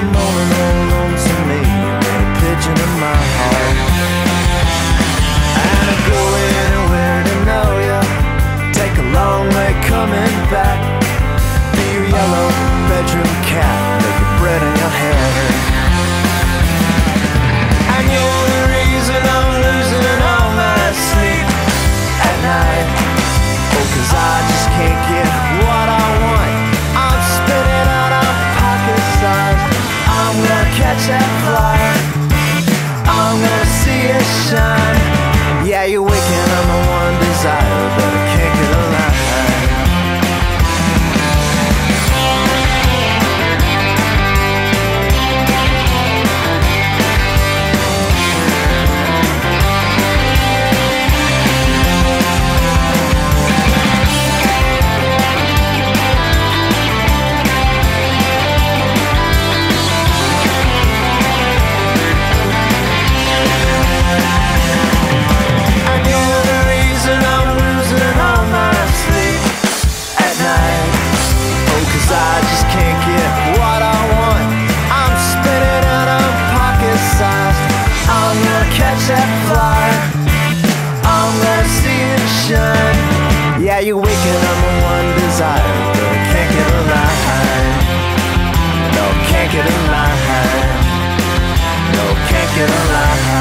the morning rolled on to me, made a pigeon in my heart. And I'd go anywhere to know ya, take a long way coming back. Be your yellow bedroom cat, with your bread in your hair. And you're the reason I'm losing all my sleep at night. Oh, 'cause I just can't get what I want. I'm spinning out of pocket size. I'm gonna catch that fly, I'm gonna see it shine. Yeah, you're waking up my one desire, but I can't get a line. You're waking up my one desire, but I can't get a line. No, can't get a line. No, can't get a line.